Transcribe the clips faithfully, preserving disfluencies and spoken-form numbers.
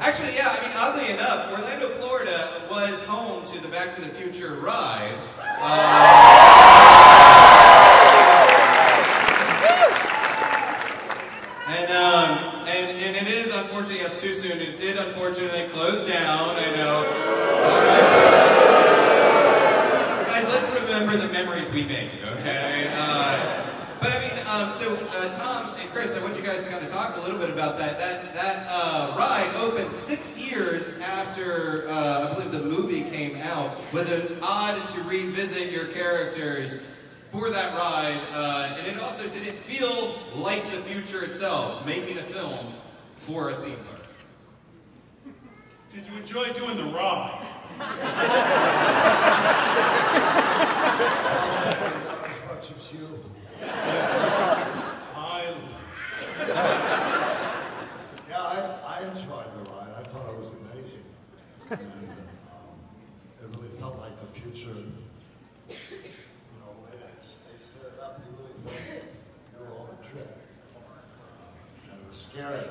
Actually, yeah, I mean, oddly enough, Orlando, Florida was home to the Back to the Future ride. Uh, and, um, and, and it is, unfortunately, yes, too soon, it did unfortunately close down, I know. Right. Guys, let's remember the memories we made, okay? Uh, but I mean, um, so uh, Tom and Chris, I want you guys to kind of talk a little bit about that. That that uh, ride opened six years after uh, I believe the movie came out. Was it odd to revisit your characters for that ride? Uh, and it also didn't feel like the future itself, making a film for a theme park. Did you enjoy doing the ride? As much as you. I, yeah, I, I enjoyed the ride. I thought it was amazing. And um, it really felt like the future. You know, they, they set it up, you really felt you were on a trip. Uh, and it was scary.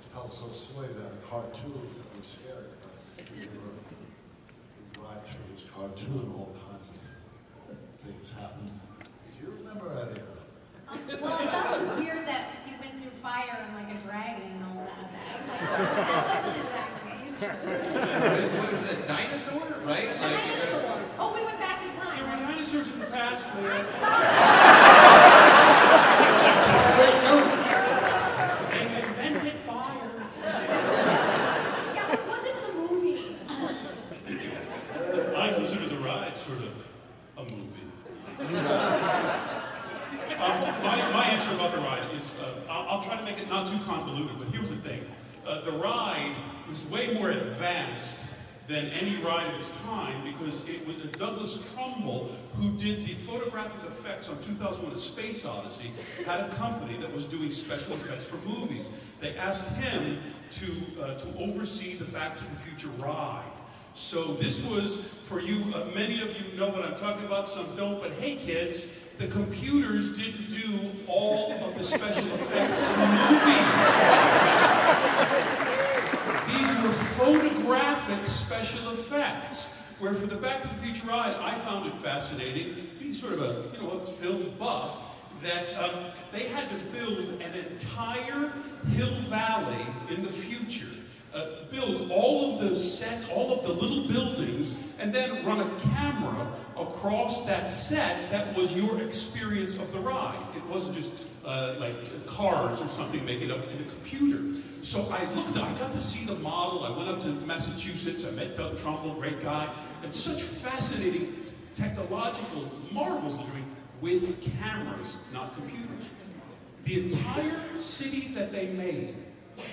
It felt so silly that a cartoon it was scary. But you were riding through this cartoon, all kinds of things happen. Do you remember any of them? Um, well, I thought it was weird that you went through fire and like a dragon and all that. I was like, oh, that wasn't in Back to the Future. What was it, dinosaur, right? A like, dinosaur. You know, oh, we went back in time. There were dinosaurs in the past. I'm sorry. They invented fire. Yeah, but was it the movie? I consider the ride sort of a movie. um, my, my answer about the ride is, uh, I'll, I'll try to make it not too convoluted, but here's the thing. Uh, the ride was way more advanced than any ride of its time, because it was Douglas Trumbull, who did the photographic effects on two thousand one A Space Odyssey, had a company that was doing special effects for movies. They asked him to, uh, to oversee the Back to the Future ride. So this was, for you, uh, many of you know what I'm talking about, some don't, but hey kids, the computers didn't do all of the special effects in the movies. These were photographic special effects, where for the Back to the Future ride, I found it fascinating, being sort of a, you know, a film buff, that um, they had to build an entire hill valley in the future. Uh, build all of those sets, all of the little buildings, and then run a camera across that set that was your experience of the ride. It wasn't just uh, like cars or something making up in a computer. So I looked, I got to see the model, I went up to Massachusetts, I met Doug Trumbull, great guy, and such fascinating technological marvels they're doing with cameras, not computers. The entire city that they made,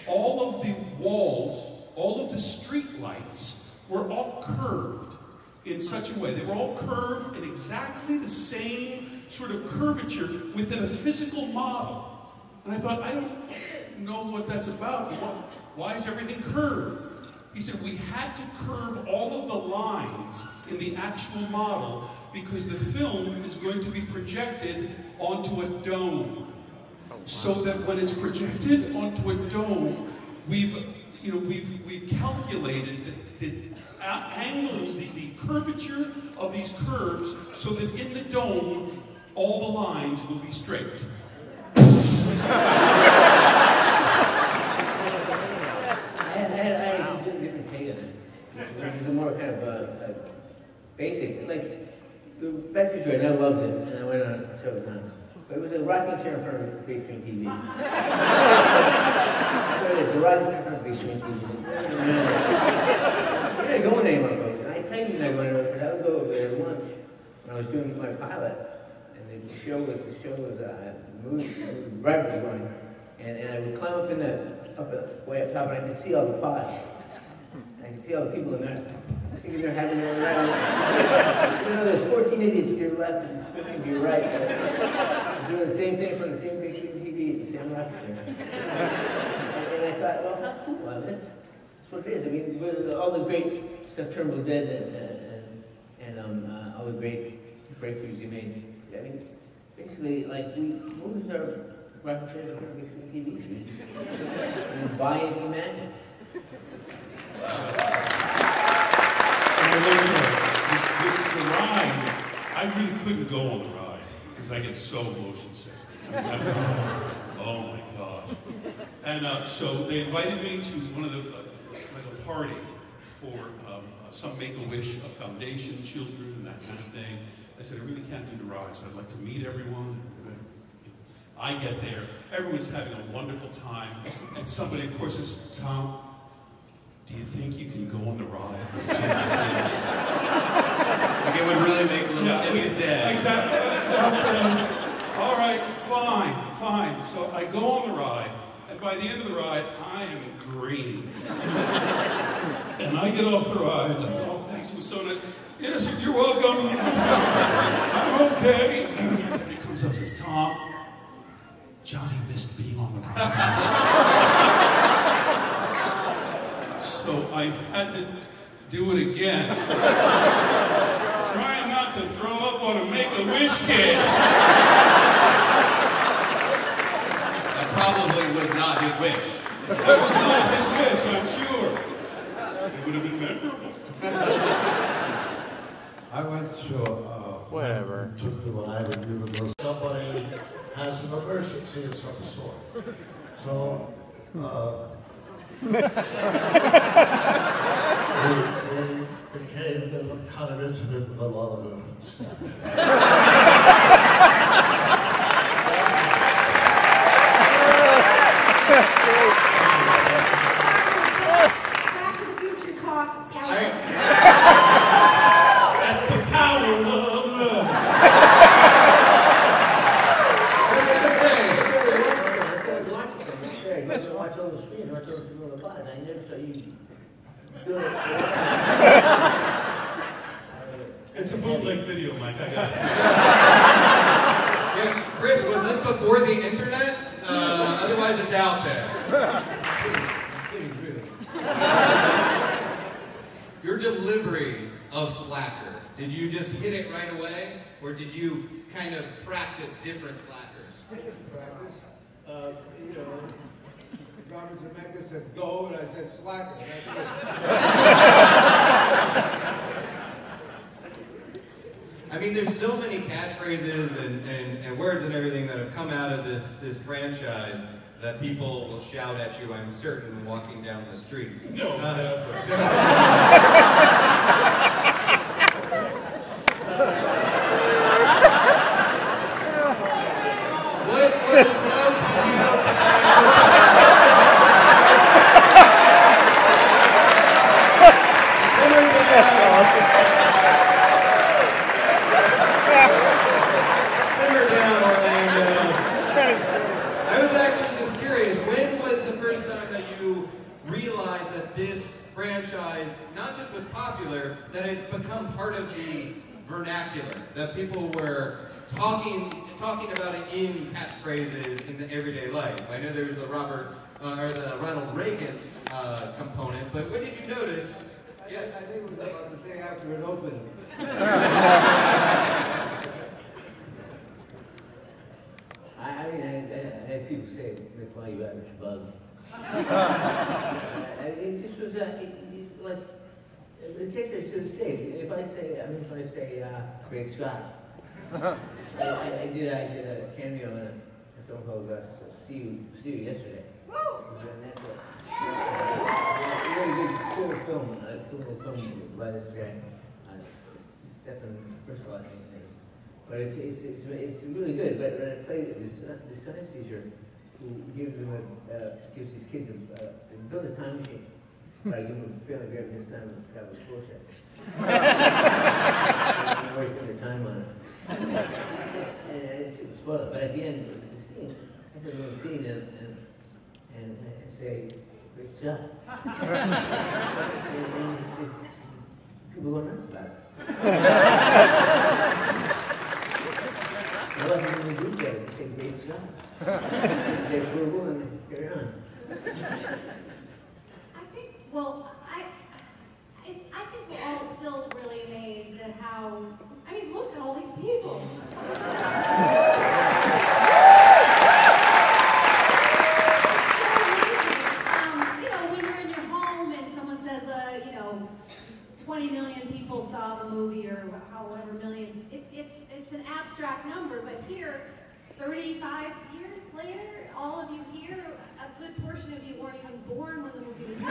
all of the walls, all of the street lights were all curved in such a way. They were all curved in exactly the same sort of curvature within a physical model. And I thought, I don't know what that's about. Why is everything curved? He said, we had to curve all of the lines in the actual model because the film is going to be projected onto a dome. So that when it's projected onto a dome, we've, you know, we've, we've calculated the, the angles, the, the curvature of these curves, so that in the dome, all the lines will be straight. I did a different take on it, which is a more kind of a, a basic, like, the Back to the Future, I loved it, and I went on it several times. But it was a rocking chair in front of the big screen T V. It was a rocking chair in front of the big screen T V. I didn't go anywhere, folks. And I tell you not going anywhere, but I would go over there at lunch when I was doing my pilot. And the show was, the show was, uh, moving, right was going. And, and I would climb up in the, up, way up top, and I could see all the pods. I could see all the people in there. I think they're having their right. You know, there's fourteen idiots to your left and fifteen to your right. They're doing the same thing from the same picture on T V at the same rocking chair. And I thought, well, how cool was it? That's what it is. I mean, with all the great stuff Turnbull did and, uh, and um, uh, all the great breakthroughs he made. I mean, basically, like, we movies are rocking chairs on T V. buy and demand it. Ride, I really couldn't go on the ride because I get so motion sick. Oh my gosh. And uh, so they invited me to one of the, uh, like a party for um, uh, some Make-A-Wish Foundation, children, and that kind of thing. I said, I really can't do the ride, so I'd like to meet everyone. I get there, everyone's having a wonderful time, and somebody, of course, says, Tom, do you think you can go on the ride and see what it is? It would really make little yeah, Timmy's dad. Exactly. Um, all right, fine, fine. So I go on the ride, and by the end of the ride, I am green. And I get off the ride, like, oh, thanks, it was so nice. Yes, you're welcome. I'm okay. Somebody comes up and says, Tom, Johnny missed being on the ride. So I had to do it again. Trying not to throw up on a Make-A-Wish kid. That probably was not his wish. That was not his wish, I'm sure. It would have been memorable. I went to uh, whatever. I took the ride and you would know somebody has an emergency of some sort. So, uh, we, we became kind of intimate with a lot of movement stuff. That's great. Back to the Future talk. That's the power of love. It's a bootleg video, Mike. I got it. Yeah, Chris, was this before the internet? Uh, otherwise, it's out there. Your delivery of Slacker, did you just hit it right away? Or did you kind of practice different Slackers? I didn't practice. Uh, you know. Robert Zemeckis said, go, and I said, slack it. I mean, there's so many catchphrases and, and, and words and everything that have come out of this, this franchise that people will shout at you, I'm certain, when walking down the street. No. Not ever. What was that? That's awesome. Simmer down, Orlando. That is cool. I was actually just curious, when was the first time that you realized that this franchise not just was popular, that it become part of the vernacular, that people were talking talking about it in catchphrases in the everyday life? I know there was the Robert uh, or the Ronald Reagan uh, component, but when did you notice? Yeah, I think it was about the day after it opened. I, I mean, I, I had people say, McFly, you average bug. I mean, it just was, uh, it, it was uh, ridiculous to the state. If I say, I'm just going to say, uh, Great Scott. I, I, I, did, I did a cameo in a film called uh, See You, See You Yesterday. Very cool film, a cool film by this guy, uh, Stephen, first of all, I think his name. But it's, it's, it's, it's really good, but when I played it, this, this science teacher who gives him a, uh, gives his kids a, uh, build a time machine, but I give him a fairly good his time and travel to school set. I'm wasting their time on it. And it was spoiled it, but at the end of the scene, I took a little scene and, and, and, and say, great job. People go nuts about it. I love when they do that. They say, great job. They Google and they carry on. I think, well, I, I, I think we're all still really amazed at how, I mean, look at all these people. abstract number, but here, thirty-five years later, all of you here, a good portion of you weren't even born when the movie was made.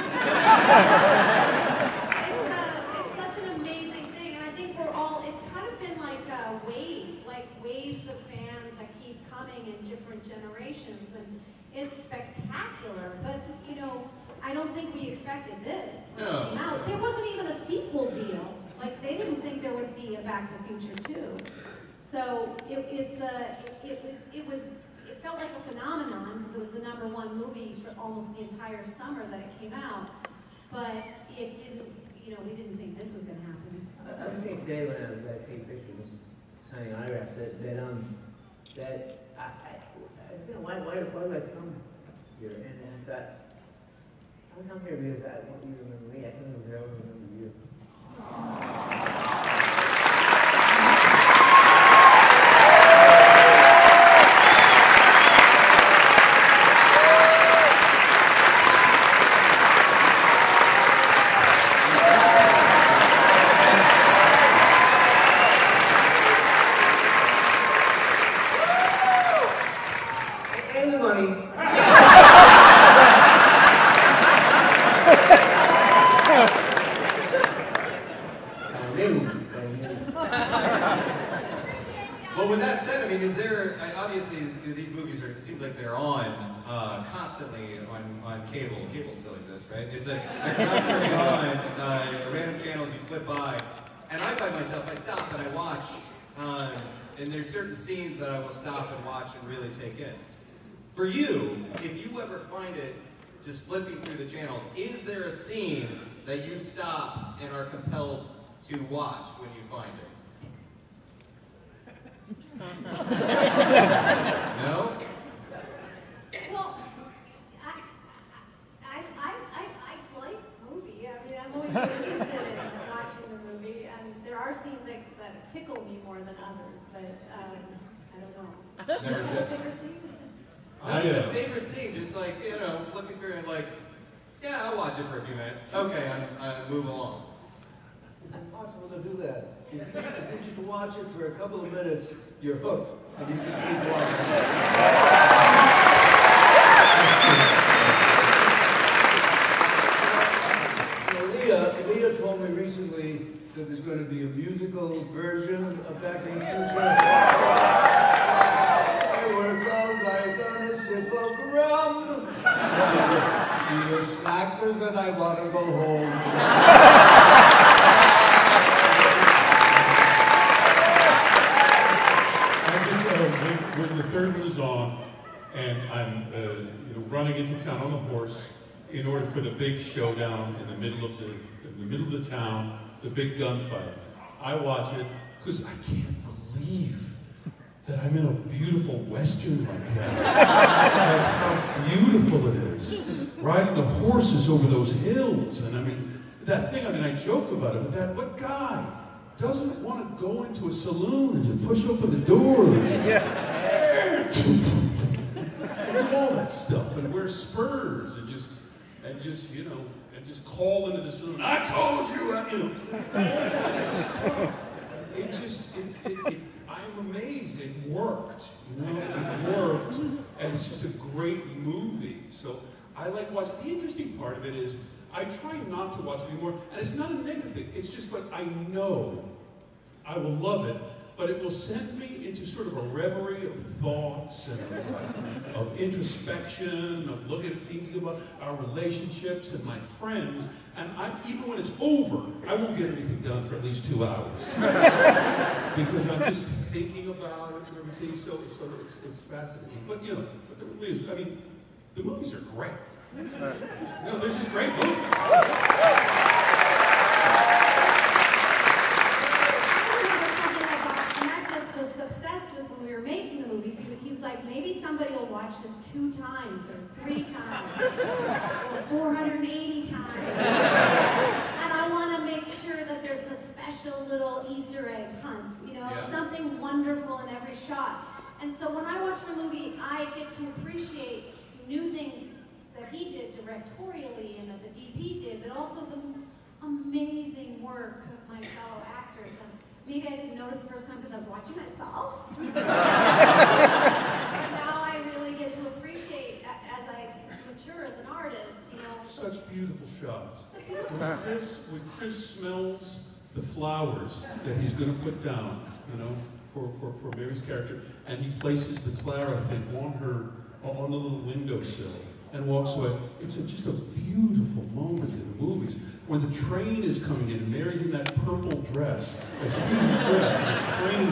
it's, uh, it's such an amazing thing, and I think we're all, it's kind of been like a wave, like waves of fans that keep coming in different generations, and it's spectacular, but, you know, I don't think we expected this. No. Now, there wasn't even a sequel deal. Like, they didn't think there would be a Back to the Future two. So it, it's a, it, it was, it was, it felt like a phenomenon because it was the number one movie for almost the entire summer that it came out. But it didn't, you know, we didn't think this was going to happen. I, I think today when I was at King Pictures, signing autographs, that, that um, that I, I, I you know, why, why, why do I come here? And, and I thought, I come here because I want you to remember me. I can't remember, I remember you. And the money. Right? It's a, a constantly on uh, random channels you flip by, and I by myself I stop and I watch, um, and there's certain scenes that I will stop and watch and really take in. For you, if you ever find it just flipping through the channels, is there a scene that you stop and are compelled to watch when you find it? No? Tickle me more than others, but um, I don't know. Never said. Favorite scene? I do. A favorite scene, just like, you know, flipping through and like, yeah, I'll watch it for a few minutes. Okay, I, I move along. It's impossible to do that. You, you just watch it for a couple of minutes, you're hooked, and you just keep watching. You know, Leah, Leah told me recently that there's going to be a musical version of Back to the Future. They were called like on a sip of rum. She was slackers and I want to go home. I just, uh, when, when the third one is on, and I'm uh, you know, running into town on the horse in order for the big showdown in the middle of the, in the middle of the town. The big gunfight. I watch it because I can't believe that I'm in a beautiful Western like that. How beautiful it is. Riding the horses over those hills. And I mean, that thing, I mean, I joke about it, but that, what guy doesn't want to go into a saloon and to push open the doors? Yeah. And all that stuff. And wear spurs and just, and just, you know, and just call into this room, I told you, I, you know. It just, it, it, it, I'm amazed, it worked, you know, it worked, and it's just a great movie. So I like watching. The interesting part of it is, I try not to watch it anymore, and it's not a negative thing, it's just what I know. I will love it, but it will send me into sort of a reverie of thoughts and of, of introspection, of looking at thinking about our relationships and my friends. And I, even when it's over, I won't get anything done for at least two hours. Because I'm just thinking about it and everything, so, so it's, it's fascinating. But you know, but the movies, I mean, the movies are great. No, they're just great movies. Maybe somebody will watch this two times, or three times, or four hundred eighty times. And I want to make sure that there's a special little Easter egg hunt, you know, yeah. Something wonderful in every shot. And so when I watch the movie, I get to appreciate new things that he did directorially and that the D P did, but also the amazing work of my fellow actors. Maybe I didn't notice the first time because I was watching myself. And now I really get to appreciate, as I mature as an artist, you know. Such beautiful shots. With Chris, when Chris smells the flowers that he's going to put down, you know, for, for, for Mary's character, and he places the Clara thing on her, on the little windowsill, and walks away. It's a, just a beautiful moment in the movies. When the train is coming in, and Mary's in that purple dress, a huge dress, and the train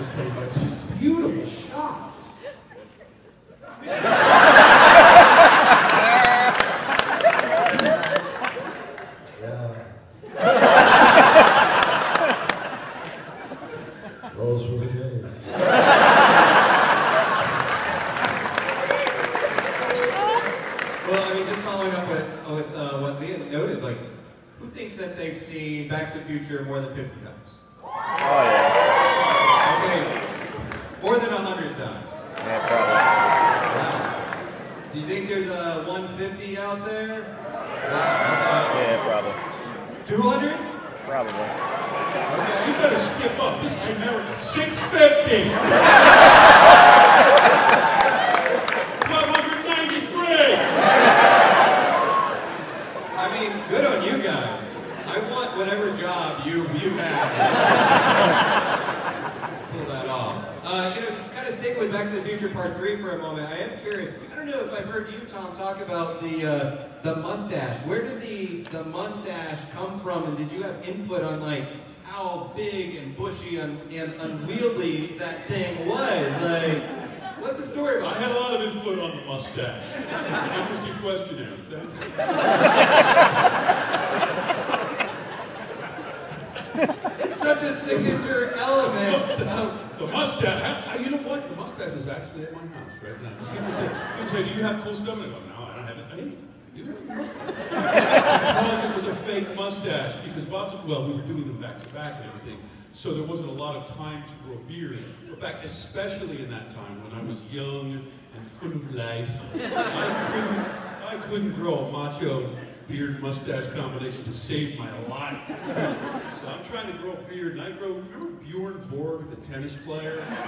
is coming by. It's just beautiful shots. Yeah. Those were the days. That they've seen Back to the Future more than fifty times. Oh, yeah. Okay. More than one hundred times. Yeah, probably. Wow. Do you think there's a one fifty out there? Wow. Yeah, probably. two hundred? Probably. Okay. You better skip up. This is America. six fifty! Whatever job you you have, to pull that off. Uh, you know, just kind of stick with Back to the Future Part Three for a moment. I am curious. I don't know if I've heard you, Tom, talk about the uh, the mustache. Where did the the mustache come from, and did you have input on like how big and bushy and, and unwieldy that thing was? Like, what's the story about? I had a lot of input on the mustache. Interesting question, Aaron. Thank you. It's such a signature element. The mustache. The mustache. You know what? The mustache is actually at my house right now. Just give me a second. I'm going to say, do you have cool stuff? I go, no, I don't have it. Hey, do you have a mustache? Because it was a fake mustache. Because Bob's, well, we were doing them back to back and everything. So there wasn't a lot of time to grow a beard. But back, especially in that time when I was young and full of life, I couldn't, I couldn't grow a macho beard mustache combination to save my life. So I'm trying to grow a beard, and I grow. Remember Bjorn Borg, the tennis player? Kind of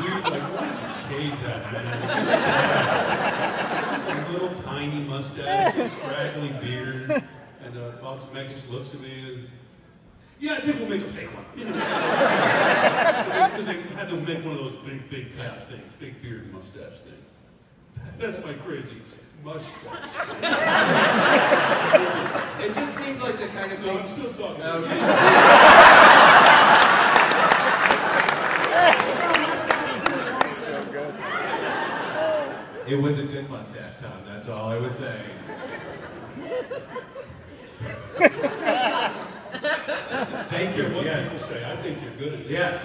weird, like, why did you shave that, man? It's just sad. Just a little tiny mustache, a scraggly beard, and uh, Bob Zemeckis looks at me and, yeah, I think we'll make a fake one. Because I had to make one of those big, big cap things, big beard mustache thing. That's my crazy. Mustache. It just seemed like the kind of thing. No, I'm still talking. Um, so good. It was a good mustache, Tom. That's all I was saying. Thank you. What yes. People say, I think you're good at this. Yes.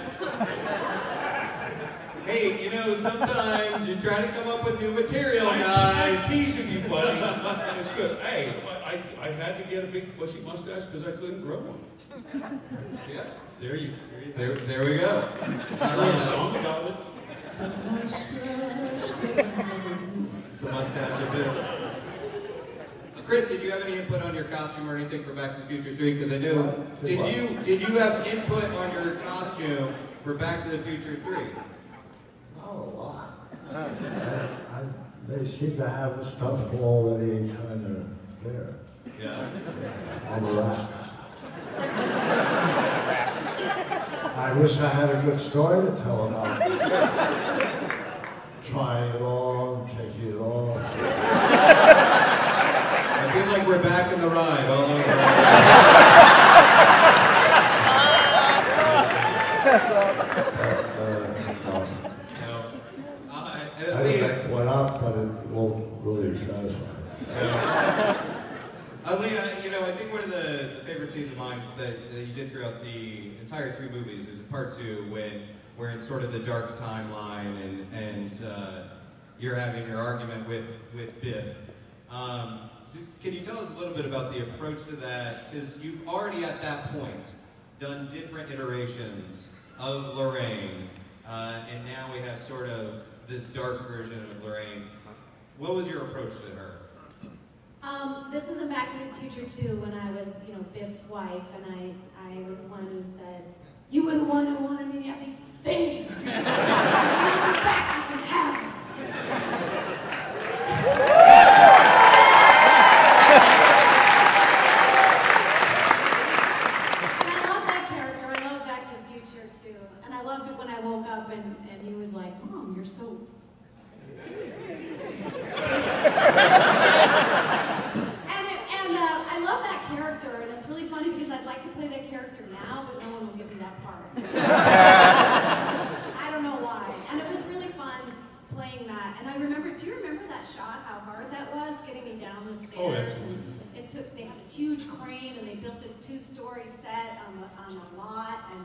Hey, you know, sometimes you try to come up with new material, guys. I'm teasing you, buddy. It's good. Hey, I, I, I had to get a big bushy mustache because I couldn't grow one. Yeah, there you, there, you there, there we go. I wrote a song about it. The mustache of it. Chris, did you have any input on your costume or anything for Back to the Future three? Because I know, what? did what? you did you have input on your costume for Back to the Future three? Oh, wow. uh, I, they seem to have the stuff already kind of there. Yeah. yeah. On the rack. I wish I had a good story to tell about trying it on, taking it off. I feel like we're back in the ride all over. That's awesome. But, uh, um, I think went up, but it won't really satisfy. uh, Leah, you know, I think one of the, the favorite scenes of mine that, that you did throughout the entire three movies is part two, when we're in sort of the dark timeline, and and uh, you're having your argument with with Biff. Um, can you tell us a little bit about the approach to that? Because you've already at that point done different iterations of Lorraine, uh, and now we have sort of this dark version of Lorraine. What was your approach to her? Um, this is in Back to the Future two, when I was, you know, Biff's wife, and I, I was the one who said, You were the one who wanted me to have these things. When you were back, I can have them. And I love that character. I love Back to the Future, too. And I loved it when I woke up and, and he was like, Mom, you're so... and it, and uh, I love that character, and it's really funny because I'd like to play that character now, but no one will give me that part. I don't know why. And it was really fun playing that. And I remember, do you remember that shot, how hard that was, getting me down the stairs? Oh, absolutely. It took, they had a huge crane, and they built this two-story set on the, on the lot, and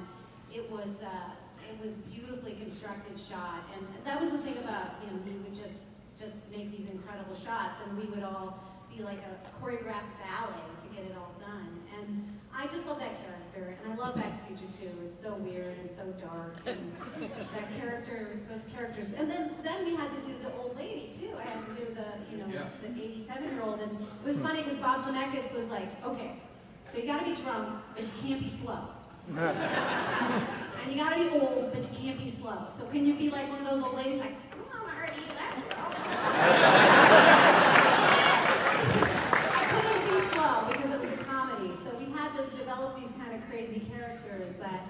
it was, uh, it was beautifully constructed shot. And that was the thing about him, he would just, just make these incredible shots, and we would all be like a choreographed ballet to get it all done. And I just love that character, and I love Back to the Future too. It's so weird and so dark, and that character, those characters. And then, then we had to do the old lady too. I had to do the, you know, yeah. the eighty-seven-year-old, and it was funny because Bob Zemeckis was like, okay, so you gotta be drunk, but you can't be slow. And you gotta be old, but you can't be slow. So can you be like one of those old ladies like, I couldn't be slow because it was a comedy, so we had to develop these kind of crazy characters that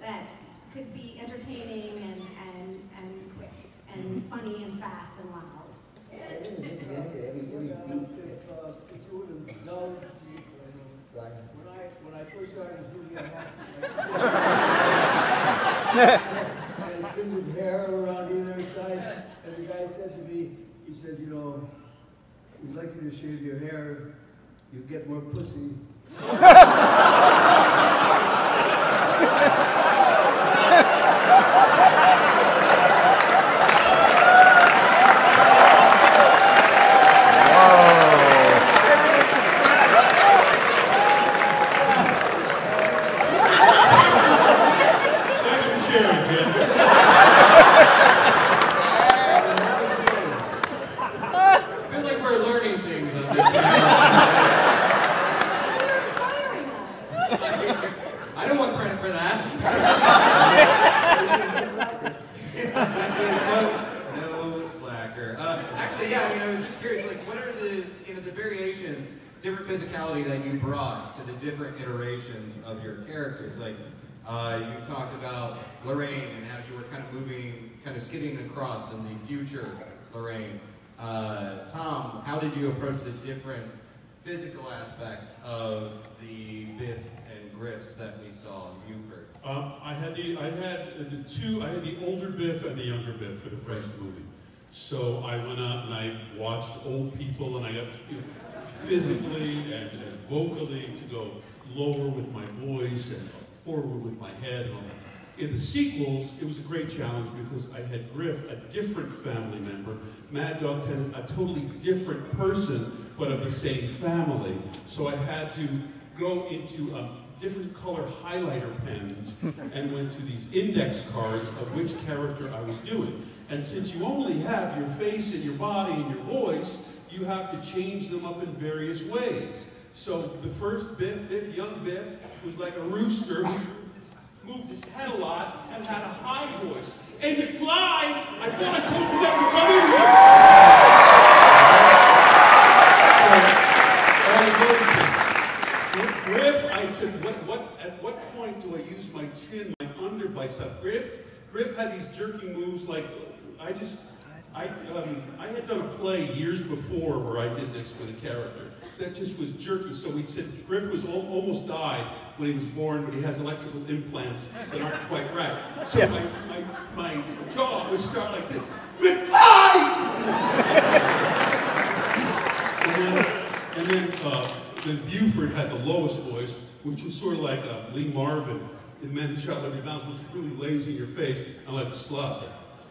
that could be entertaining and and and quick and funny and fast and loud. If you would have known when I when I first started this movie, I had crimson hair around either side. And the guy said to me, he says, you know, we'd like you to shave your hair, you get more pussy. Lorraine. Uh, Tom, how did you approach the different physical aspects of the Biff and Griff's that we saw in Buford? Um, I had the I had the two I had the older Biff and the younger Biff for the first movie. So I went out and I watched old people, and I got you know, physically and, and vocally to go lower with my voice and forward with my head and all that. In the sequels, it was a great challenge because I had Griff, a different family member, Mad Dog Tennant, a totally different person, but of the same family. So I had to go into a different color highlighter pens and went to these index cards of which character I was doing. And since you only have your face and your body and your voice, you have to change them up in various ways. So the first Biff, Biff, young Biff, was like a rooster, moved his head a lot, and had a high voice. And McFly, I thought I told you that would come in here. Griff, I said, what, what, at what point do I use my chin, my under bicep? Griff, Griff had these jerky moves like, I just, I, um, I had done a play years before where I did this with a character that just was jerky. So we said Griff was al almost died when he was born, but he has electrical implants that aren't quite right. So yeah. my, my, my jaw would start like this. and then, and then, uh, then Buford had the lowest voice, which was sort of like uh, Lee Marvin in Men Who Shot Leather Bounds, which is really lazy in your face and like a slouch.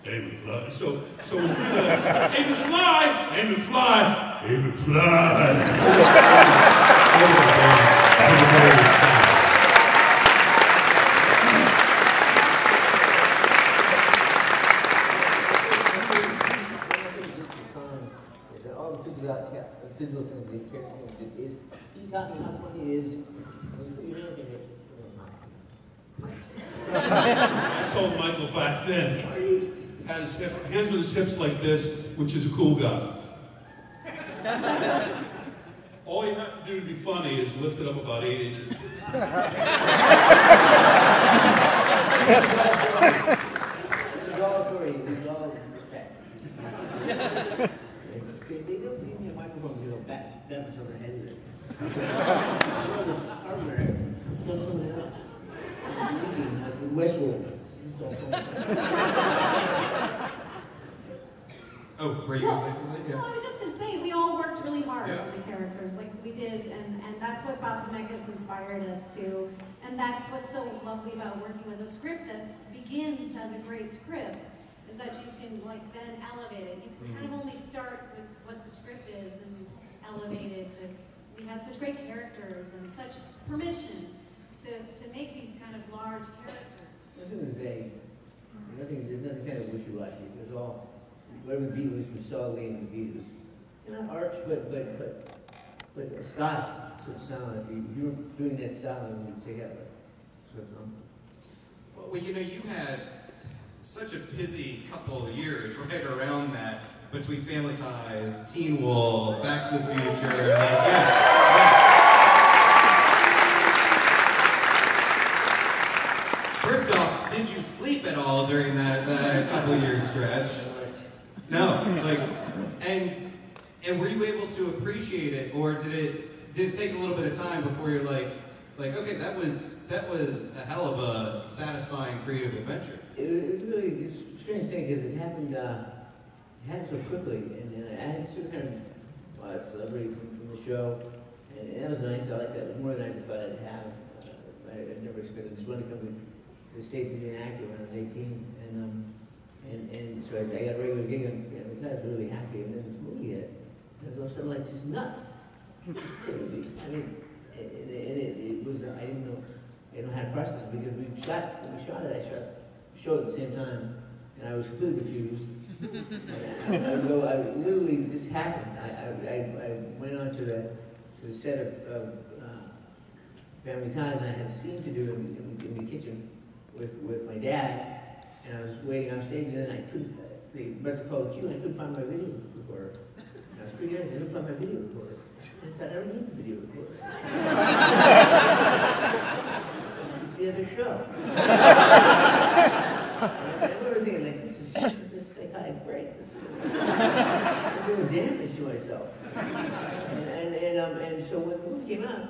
Hey, McFly. So, so it was really like, hey, McFly! Hey, McFly! Hey, McFly! All the physical things that the character did is, he taught me how funny it is. I told Michael back then, he had his hip, hands on his hips like this, which is a cool guy. All you have to do to be funny is lift it up about eight inches. With all authority, with all respect. If they don't give me a microphone, you go back that much over the head of it. It's not going to happen. Like the Westworld. Oh, were you going to say something? Yeah. Well, I was just going to say, we all worked really hard yeah. on the characters, like we did, and, and that's what Bob Zemeckis inspired us to, and that's what's so lovely about working with a script that begins as a great script, is that you can like then elevate it. You can mm-hmm. kind of only start with what the script is and elevate it. But we had such great characters and such permission to, to make these kind of large characters. Nothing was vague. Nothing, there's nothing kind of wishy-washy. It was all... Whatever the beat was, we saw away in the beat was, you know, arch, but, but, but, but a style, sort of sound. If you, if you were doing that style, you would say, yeah, sort of something. Well, well, you know, you had such a busy couple of years right around that, between Family Ties, Teen Wolf, Back to the Future, and like, yeah. First off, did you sleep at all during that, that couple year stretch? No, like, and and were you able to appreciate it, or did it did it take a little bit of time before you're like, like okay, that was that was a hell of a satisfying creative adventure. It was really it's a strange thing because it happened uh, it happened so quickly, and, and I had sort of kind of well, a celebrity from, from the show, and, and that was nice. I liked that more than I ever thought I'd have. Uh, I, I never expected this one to come to the States and be an actor when I was eighteen, and. Um, And, and so I, I got a regular gig, and, and I was really happy, and then this movie hit. And I was suddenly like, just nuts. Crazy. I mean, and, and it, it was, I didn't know, I didn't know how to process it, because we shot, we shot it, I shot the show at the same time, and I was completely confused. And I, I, I, go, I literally, this happened. I, I, I went on to the, to the set of, of uh, Family Ties, and I had a scene to do in, in, in the kitchen with, with my dad. And I was waiting on stage, and then I couldn't, uh, they went to call the queue, and I couldn't find my video recorder. And I was freaking out, I couldn't find my video recorder. And I thought, I don't need the video recorder. It's the other show. I remember thinking, like, this is just this psychotic break. This is I'm doing damage to myself. And, and, and, um, and so when the movie came out,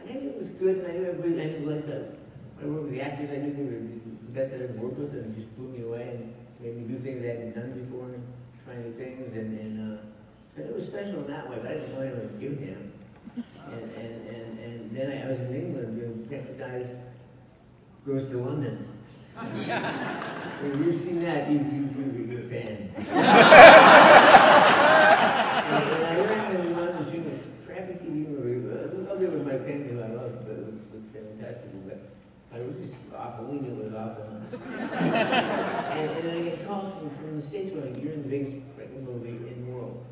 I knew it was good, and I knew everybody, I knew like the, I worked with the actors, I knew they were the best I ever worked with, and it just blew me away and made me do things I hadn't done before and try new things, and, and, uh, and it was special in that way, but I didn't know anyone would give a damn. And, and, and, and then I, I was in England doing Family Ties Goes to London. If you've seen that, you, you, you'd be a good fan. And, and I remember in London was doing a crappy T V movie. I'll do it with my family who I love, but it was fantastic. I was just awful. We knew it was awful. and, and I get calls from, from the States going, like, you're in the biggest movie in the world.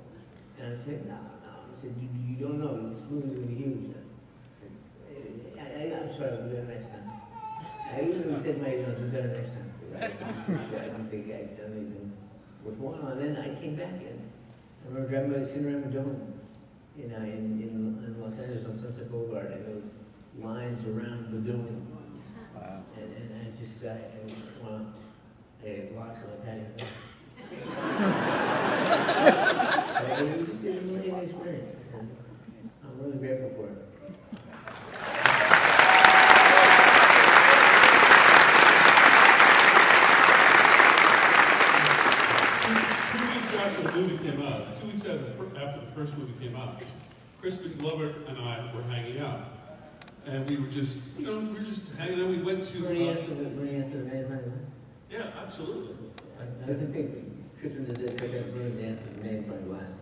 And I said, no, no. I said, you, you don't know. This movie's going to be huge. I said, I, I, I'm sorry, I'll do better next time. I literally said my agent, I'll do better next time. I, I didn't think I'd done anything worthwhile. And then I came back in. I remember driving by the Cinerama Dome in, uh, in, in, in Los Angeles on Sunset Boulevard. I go lines around the dome. Wow. And, and I just, uh, I was, well, I had blocks on the patio. But it was just an amazing experience. And I'm really grateful for it. Two weeks after the movie came out, two weeks after, after the first movie came out, Crispin Glover and I were hanging out. And we were just, you know, we were just hanging out. We went to... Running after the, running after the Native Lions? Yeah, absolutely. I didn't think Crispin did that, but that running after the Native Lions.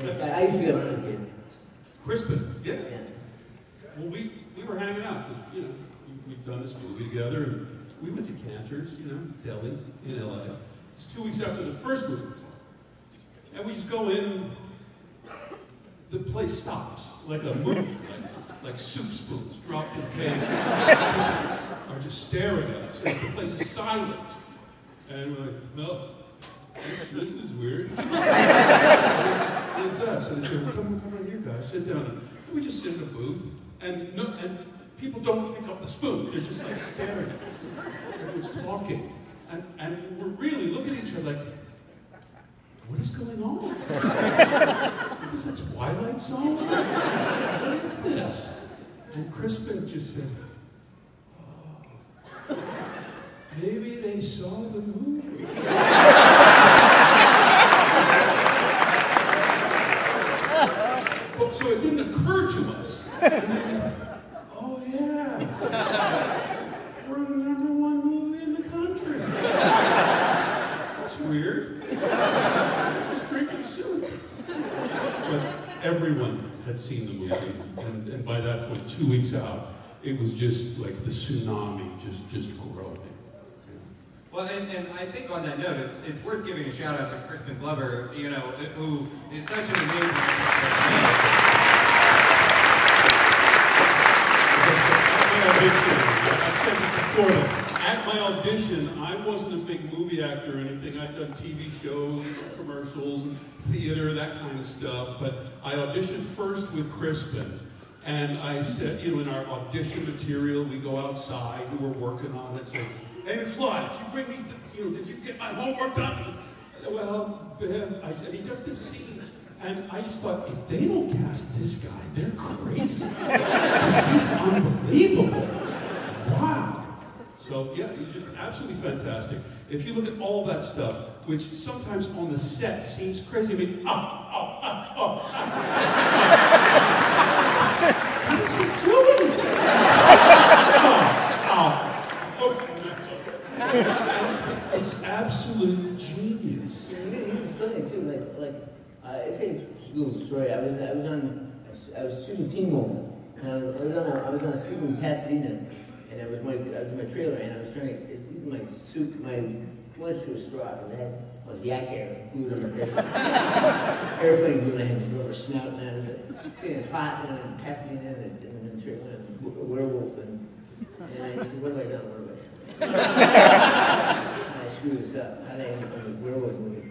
I used to be a running kid. Crispin, yeah. yeah. Well, we, we were hanging out, because, you know, we, we've done this movie together, and we went to Cantor's, you know, Delhi, in L A. It's two weeks after the first movie. And we just go in, and the place stops, like a movie. like soup spoons dropped in cake, are just staring at us. And the place is silent. And we're like, no, this, this is weird. What is that? So they said, come, come right here, guys, sit down. And we just sit in a booth, and no, and people don't pick up the spoons. They're just like staring at us. Everyone's talking. And, and we're really looking at each other like, what is going on? Is this a Twilight song? What is this? And Crispin just said, oh, maybe they saw the movie. But, so it didn't occur to us. And then, like, oh yeah, we're the number one movie in the country. That's weird. Everyone had seen the movie, and, and by that point, two weeks out, it was just like the tsunami just, just growing. Well, and, and I think on that note, it's, it's worth giving a shout out to Crispin Glover, you know, who is such an amazing... At my audition, I wasn't a big movie actor or anything. I'd done T V shows, commercials, and theater, that kind of stuff. But I auditioned first with Crispin. And I said, you know, in our audition material, we go outside, and we're working on it. So, hey, McFly, did you bring me, the, you know, did you get my homework done? Well, Beth, I, and he does this scene. And I just thought, if they don't cast this guy, they're crazy. This is unbelievable. Wow. So yeah, he's just absolutely fantastic. If you look at all that stuff, which sometimes on the set seems crazy, I mean, ah, ah, ah, ah, ah. What is he doing? Ah, ah, oh. It's absolute genius. Yeah, it's funny too, like, like uh, it's a little story. I was, I was on, I was shooting Teen Wolf, and I was, I was on, a, I was on a street in Pasadena. And I was, my, I was in my trailer, and I was trying to use my suit, my lunch to a straw, because I had, I was yak hair glued on my head. Airplane glued on my head, and rubber snout, and I was like, it was hot, and I'm passing it in, and I'm in the trailer, and I'm a werewolf, and, and I said, what have I done, what have I done? And I screwed this up. How did I end up on this werewolf movie?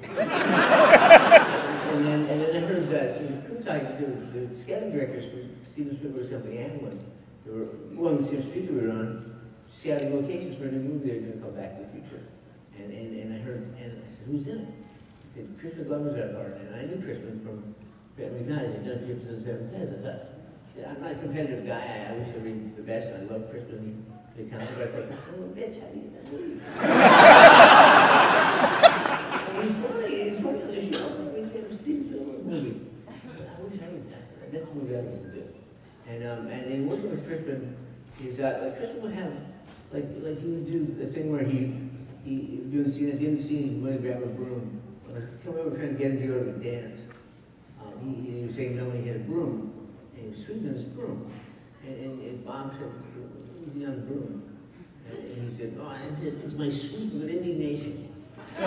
And then, and then I heard that, so the crew talking to the scouting directors for Steven Spielberg's company, and one. There were, well, the same street that we were on, scouting locations for a new movie they were going to call Back to the Future. And, and, and I heard, and I said, who's in it? I said, Crispin Glover's out of art. And I knew Crispin from Family Ties. I'd done a few episodes of Family Ties. I thought, yeah, I'm not a competitive guy. I, I wish I read the best. I love Crispin. He comes but I thought, this little bitch, how do you get that movie? I mean, he's funny. He's funny on the show. I mean, it was Steven Spielberg's movie. I wish I read that. That's the movie I wanted to do. And um, and in working with Crispin, he's uh, like Crispin would have, like like he would do the thing where he he doing the scene at the end of the scene, he would grab a broom. Like, come over trying to get him to go to the dance. Um, he, he was saying no, and he had a broom, and he was sweeping his broom. And, and, and Bob said, "What was he on the broom?" And, and he said, "Oh, I said, it's my sweep of indignation." And I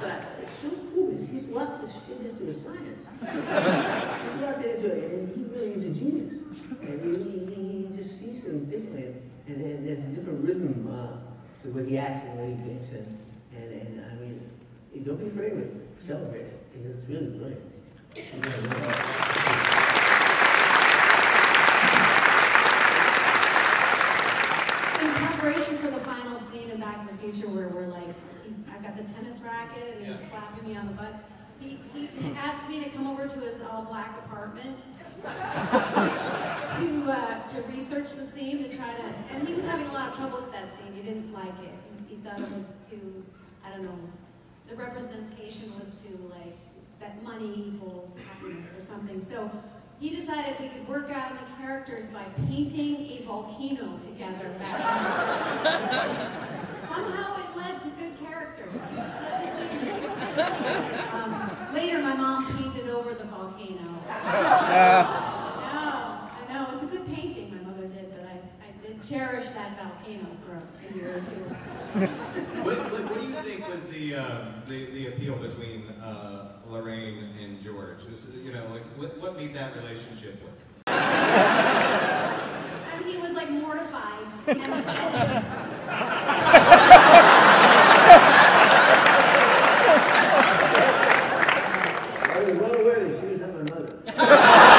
thought, it's so cool. He's locked this shit into a science. He brought that into it, and he really is a genius. And he, he, he just sees things differently, and, and there's a different rhythm uh, to what he acts and what he thinks. And, and, and I mean, don't be afraid of it, celebrate it, because it's really brilliant. In preparation for the final scene of Back to the Future, where we're like, I've got the tennis racket, and he's yeah. slapping me on the butt. He, he asked me to come over to his all-black apartment to uh, to research the scene, to try to, and he was having a lot of trouble with that scene. He didn't like it. He, he thought it was too, I don't know, the representation was too, like, that money equals happiness or something. So he decided we could work out the characters by painting a volcano together. Somehow it led to good characters. He's such a genius. Um, later, my mom painted over the volcano. I know, I know. It's a good painting my mother did, but I, I did cherish that volcano for a year or two. what, what, what do you think was the uh, the, the appeal between uh, Lorraine and George? This, you know, like, what, what made that relationship work? I was well aware that she was not my mother.